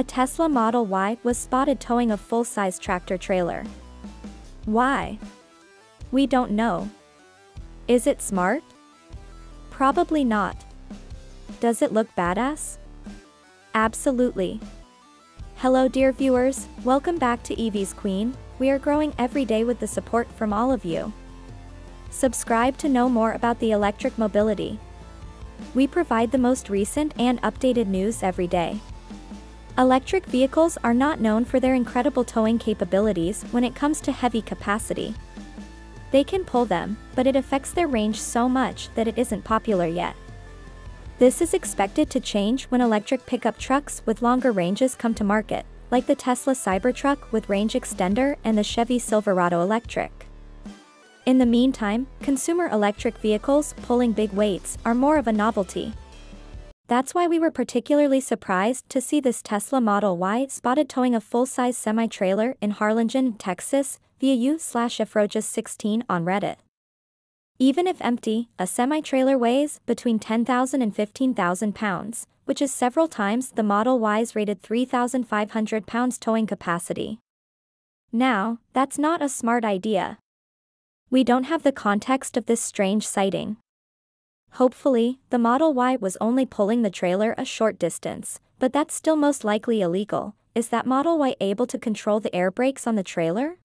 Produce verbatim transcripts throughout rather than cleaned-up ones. a Tesla Model Y was spotted towing a full-size tractor trailer. Why? We don't know. Is it smart? Probably not. Does it look badass? Absolutely. Hello dear viewers, welcome back to E V's Queen. We are growing every day with the support from all of you. Subscribe to know more about the electric mobility. We provide the most recent and updated news every day. Electric vehicles are not known for their incredible towing capabilities when it comes to heavy capacity. They can pull them, but it affects their range so much that it isn't popular yet. This is expected to change when electric pickup trucks with longer ranges come to market, like the Tesla Cybertruck with range extender and the Chevy Silverado Electric. In the meantime, consumer electric vehicles pulling big weights are more of a novelty. That's why we were particularly surprised to see this Tesla Model Y spotted towing a full-size semi-trailer in Harlingen, Texas, via u slash efrojas sixteen on Reddit. Even if empty, a semi-trailer weighs between ten thousand and fifteen thousand pounds, which is several times the Model Y's rated three thousand five hundred pounds towing capacity. Now, that's not a smart idea. We don't have the context of this strange sighting. Hopefully, the Model Y was only pulling the trailer a short distance, but that's still most likely illegal. Is that Model Y able to control the air brakes on the trailer?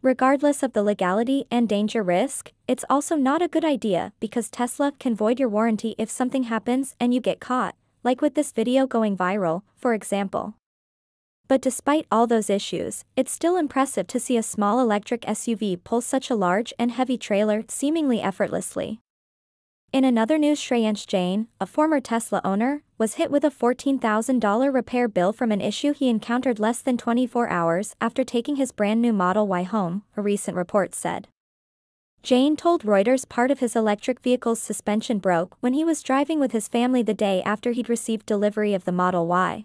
Regardless of the legality and danger risk, it's also not a good idea because Tesla can void your warranty if something happens and you get caught, like with this video going viral, for example. But despite all those issues, it's still impressive to see a small electric S U V pull such a large and heavy trailer seemingly effortlessly. In another news, Shreyansh Jain, a former Tesla owner, was hit with a fourteen thousand dollar repair bill from an issue he encountered less than twenty-four hours after taking his brand new Model Y home, a recent report said. Jain told Reuters part of his electric vehicle's suspension broke when he was driving with his family the day after he'd received delivery of the Model Y.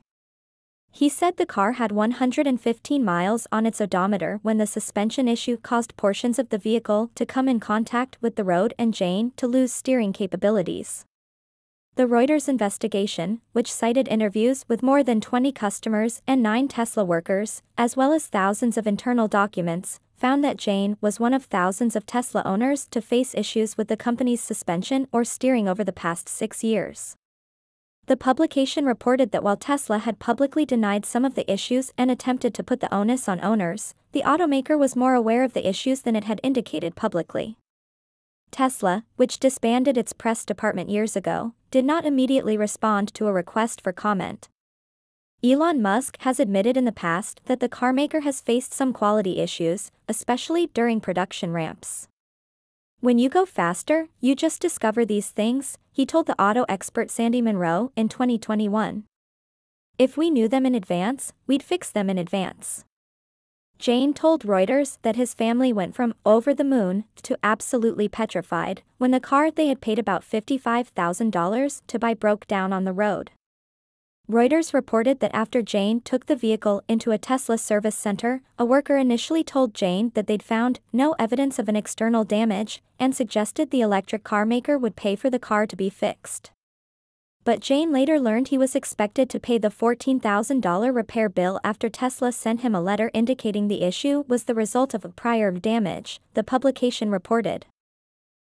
He said the car had one hundred fifteen miles on its odometer when the suspension issue caused portions of the vehicle to come in contact with the road and Jain to lose steering capabilities. The Reuters investigation, which cited interviews with more than twenty customers and nine Tesla workers, as well as thousands of internal documents, found that Jain was one of thousands of Tesla owners to face issues with the company's suspension or steering over the past six years. The publication reported that while Tesla had publicly denied some of the issues and attempted to put the onus on owners, the automaker was more aware of the issues than it had indicated publicly. Tesla, which disbanded its press department years ago, did not immediately respond to a request for comment. Elon Musk has admitted in the past that the carmaker has faced some quality issues, especially during production ramps. "When you go faster, you just discover these things," he told the auto expert Sandy Monroe in twenty twenty-one. "If we knew them in advance, we'd fix them in advance." Jain told Reuters that his family went from over the moon to absolutely petrified when the car they had paid about fifty-five thousand dollars to buy broke down on the road. Reuters reported that after Jain took the vehicle into a Tesla service center, a worker initially told Jain that they'd found no evidence of an external damage and suggested the electric carmaker would pay for the car to be fixed. But Jain later learned he was expected to pay the fourteen thousand dollar repair bill after Tesla sent him a letter indicating the issue was the result of a prior damage, the publication reported.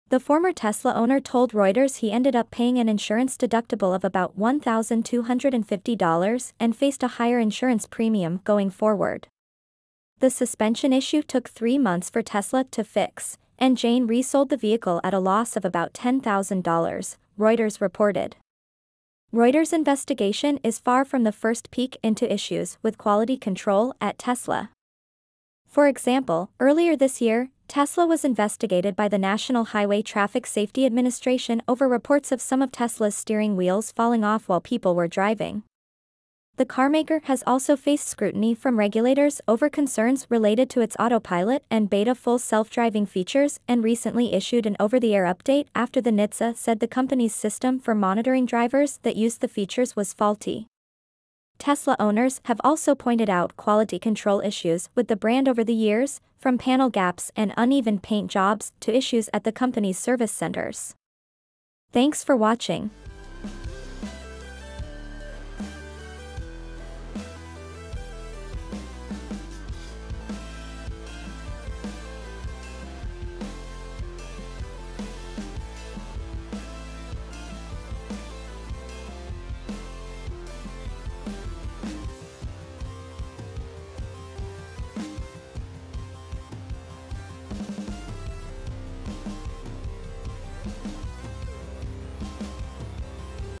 The former Tesla owner told Reuters he ended up paying an insurance deductible of about one thousand two hundred fifty dollars and faced a higher insurance premium going forward. The suspension issue took three months for Tesla to fix, and Jain resold the vehicle at a loss of about ten thousand dollars, Reuters reported. Reuters' investigation is far from the first peek into issues with quality control at Tesla. For example, earlier this year, Tesla was investigated by the National Highway Traffic Safety Administration over reports of some of Tesla's steering wheels falling off while people were driving. The carmaker has also faced scrutiny from regulators over concerns related to its autopilot and beta full self-driving features, and recently issued an over-the-air update after the N H T S A said the company's system for monitoring drivers that used the features was faulty. Tesla owners have also pointed out quality control issues with the brand over the years, from panel gaps and uneven paint jobs to issues at the company's service centers. Thanks for watching.